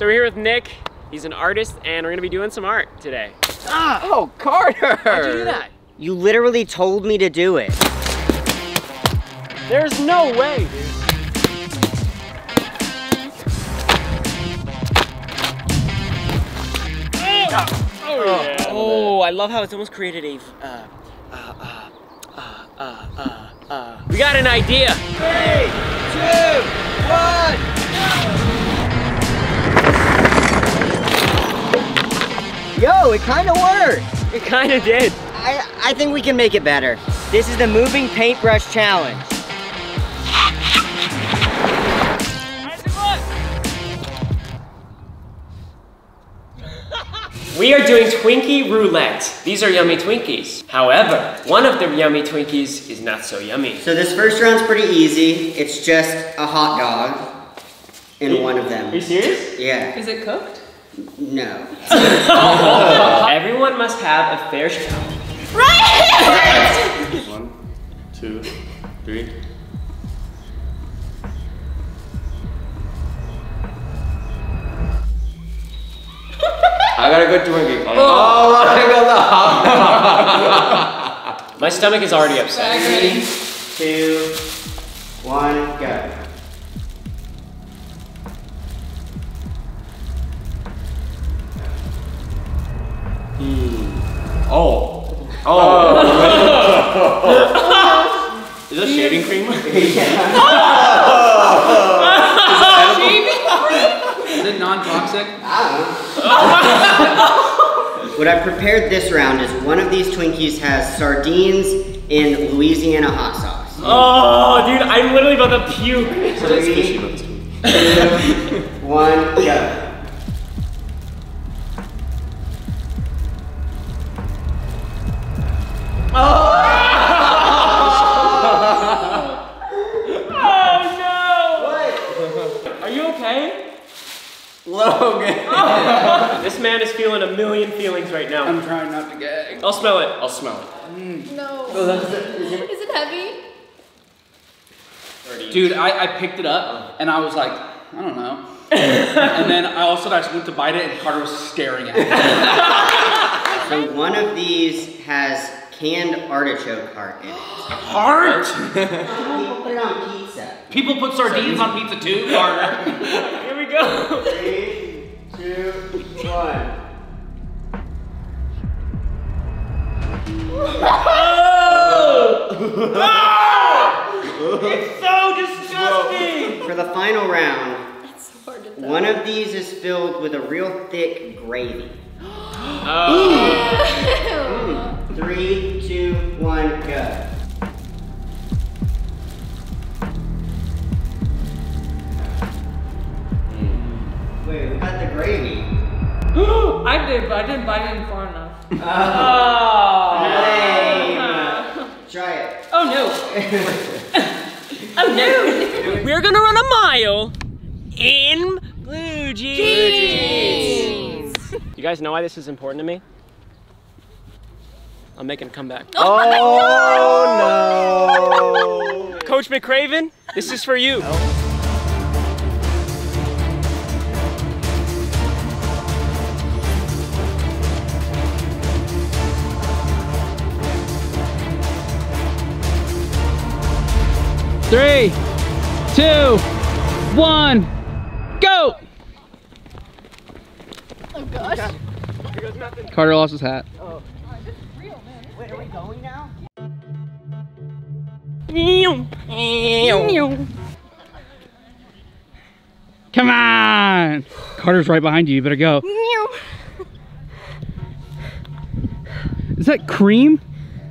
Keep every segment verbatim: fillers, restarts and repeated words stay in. So we're here with Nick. He's an artist, and we're gonna be doing some art today. Ah, oh, Carter! How'd you do that? You literally told me to do it. There's no way, dude. Oh, yeah. Oh, I love how it's almost created a, uh, uh, uh, uh, uh, uh, uh. We got an idea. Three, two, one, go! Yo, it kinda worked. It kinda did. I, I think we can make it better. This is the moving paintbrush challenge. We are doing Twinkie Roulette. These are yummy Twinkies. However, one of the yummy Twinkies is not so yummy. So this first round's pretty easy. It's just a hot dog in you, one of them. Are you serious? Yeah. Is it cooked? No. Everyone must have a fair shot. Right! One, two, three. I got a good Twinkie. Oh, oh my God. My stomach is already upset. Three, two, one, go. Mm. Oh. Oh. Oh. Is that shaving cream? Yeah. Oh. Shaving cream? Is it non-toxic? What I've prepared this round is one of these Twinkies has sardines in Louisiana hot sauce. Oh, dude, I'm literally about to puke. Three, two, one, go. I'm trying not to gag. I'll smell it. I'll smell it. Mm. No. Is it heavy? Dude, I, I picked it up and I was like, I don't know. And then I also I just went to bite it and Carter was staring at it. So one of these has canned artichoke heart in it. Heart? People put it on pizza. People put sardines so on pizza too, Carter. Here we go. Three, two, one. Oh! Oh! It's so disgusting! For the final round, it's so hard to tell. One of these is filled with a real thick gravy. Oh. Ooh. Ooh. Three, two, one, go. Wait, we got the gravy. I did, but I didn't bite in far enough. Oh. Oh. Lame. Try it. Oh no. Oh no. We're gonna run a mile in blue jeans. Jeez. You guys know why this is important to me? I'm making a comeback. Oh, oh no. Coach McRaven, this is for you. Oh. Three, two, one, go! Oh gosh. Here goes nothing. Carter lost his hat. Oh. This is real, man. Wait, are we going now? Come on! Carter's right behind you, you better go. Is that cream?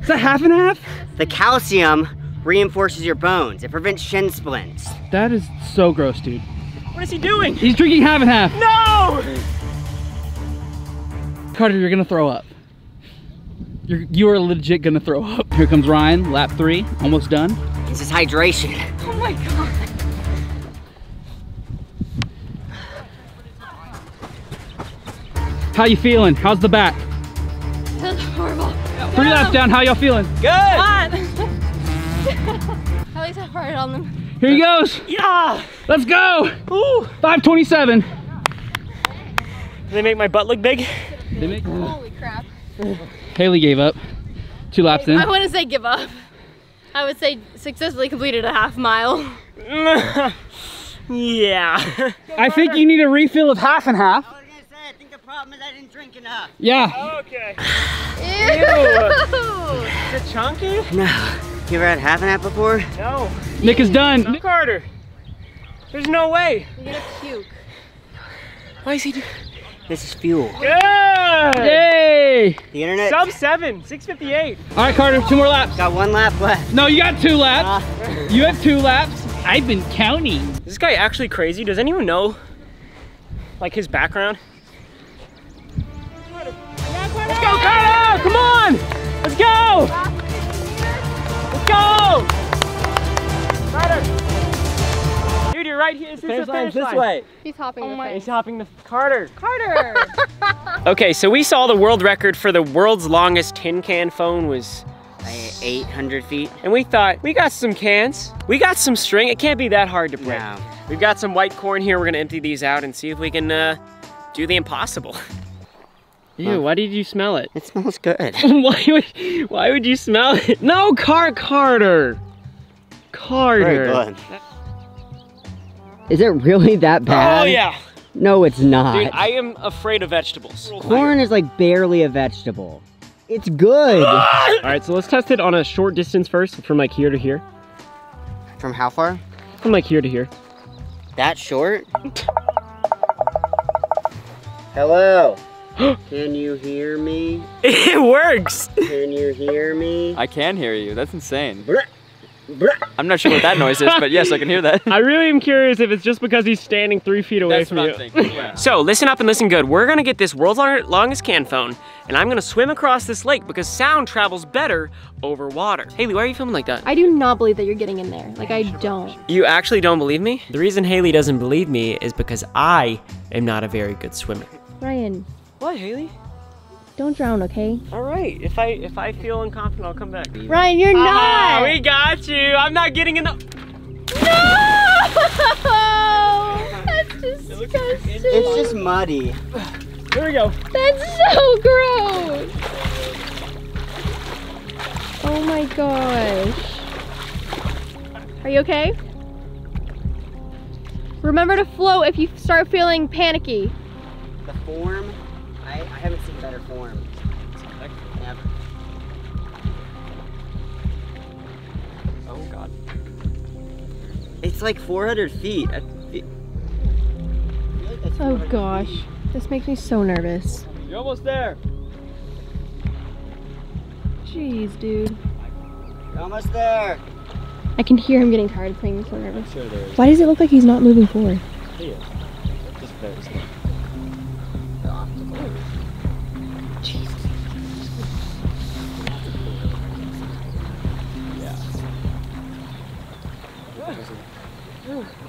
Is that half and half? The calcium reinforces your bones. It prevents shin splints. That is so gross, dude. What is he doing? He's drinking half and half. No! Carter, you're gonna throw up. You're, you are legit gonna throw up. Here comes Ryan, lap three, almost done. This is hydration. Oh my God. How you feeling? How's the back? That's horrible. Three no. laps down, how y'all feeling? Good! Hot. At least I farted on them. Here he goes. Yeah. Let's go. Ooh. five twenty-seven. They make my butt look big. They make, holy crap. Haley gave up. Two laps in. I wouldn't say give up. I would say successfully completed a half mile. Yeah. I think you need a refill of half and half. I was gonna say, I think the problem is I didn't drink enough. Yeah. Okay. Ew. Is it chunky? No. You ever had half and half before? No. Nick is done. Nick Carter. There's no way. You're gonna puke. Why is he doing? This is fuel. Good! Yay! The internet. Sub seven, six fifty-eight. All right, Carter, two more laps. Got one lap left. No, you got two laps. Uh, you have two laps. I've been counting. Is this guy actually crazy? Does anyone know, like, his background? Let's go, Carter! Come on! Let's go! Let's go! Carter! Dude, you're right here. This is the finish this way. He's hopping. Oh my. He's hopping the Carter. Carter. Okay, so we saw the world record for the world's longest tin can phone was eight hundred feet, and we thought we got some cans, we got some string. It can't be that hard to break. No. We've got some white corn here. We're gonna empty these out and see if we can uh, do the impossible. Ew, why did you smell it? It smells good. why would Why would you smell it? No, Car Carter. Carter. Very good. Is it really that bad? Oh yeah. No, it's not. Dude, I am afraid of vegetables. Corn is like barely a vegetable. It's good. All right, so let's test it on a short distance first, from like here to here. From how far? From like here to here. That short? Hello. Can you hear me? It works. Can you hear me? I can hear you. That's insane. I'm not sure what that noise is, but yes, I can hear that. I really am curious if it's just because he's standing three feet away That's from what I'm you. Thinking, yeah. So listen up and listen good. We're gonna get this world's longest can phone, and I'm gonna swim across this lake because sound travels better over water. Haley, why are you filming like that? I do not believe that you're getting in there. Like, I don't. You actually don't believe me? The reason Haley doesn't believe me is because I am not a very good swimmer. Ryan. What, Haley? Don't drown, okay? All right. If I if I feel unconfident, I'll come back. Ryan, you're not. Ah, we got you. I'm not getting in the. No. That's disgusting. It's just muddy. There we go. That's so gross. Oh my gosh. Are you okay? Remember to float if you start feeling panicky. The form. I, I haven't seen better form. Never. Oh God. It's like four hundred feet. I feel like that's oh gosh, feet. This makes me so nervous. You're almost there. Jeez, dude. You're almost there. I can hear him getting tired of playing so nervous. Sure there is. Why does it look like he's not moving forward? He is. Just there.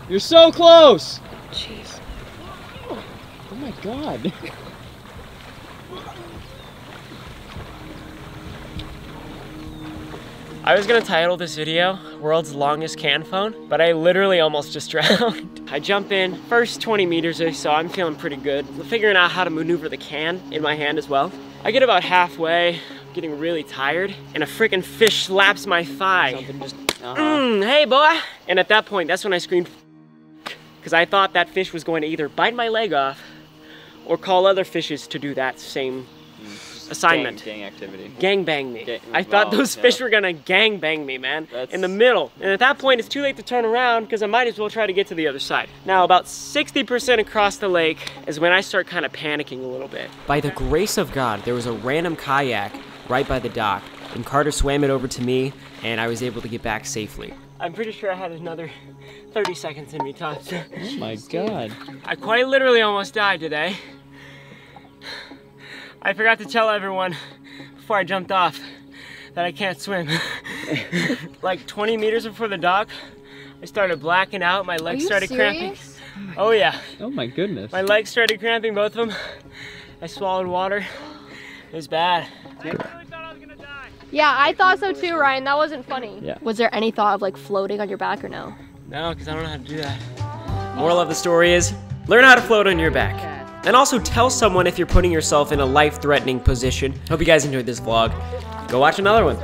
You're so close! Jeez. Oh my God. I was gonna title this video, World's Longest Can Phone, but I literally almost just drowned. I jump in, first twenty meters or so, I'm feeling pretty good. Figuring out how to maneuver the can in my hand as well. I get about halfway, getting really tired, and a freaking fish slaps my thigh. Something just, uh-huh. mm, hey boy! And at that point, that's when I screamed, because I thought that fish was going to either bite my leg off or call other fishes to do that same assignment. Gang, gang activity. Gang bang me. Gang, I thought well, those yeah. fish were gonna gang bang me, man. That's... in the middle. And at that point, it's too late to turn around because I might as well try to get to the other side. Now, about sixty percent across the lake is when I start kind of panicking a little bit. By the grace of God, there was a random kayak right by the dock, and Carter swam it over to me, and I was able to get back safely. I'm pretty sure I had another thirty seconds in me, Tom. Oh my God. I quite literally almost died today. I forgot to tell everyone before I jumped off that I can't swim. Like twenty meters before the dock, I started blacking out. My legs started serious? cramping. Oh, oh yeah. Oh my goodness. My legs started cramping, both of them. I swallowed water. It was bad. I really thought I was gonna die. Yeah, I thought so too, Ryan. That wasn't funny. Yeah. Was there any thought of like floating on your back or no? No, because I don't know how to do that. Moral of the story is, learn how to float on your back. And also tell someone if you're putting yourself in a life-threatening position. Hope you guys enjoyed this vlog. Go watch another one.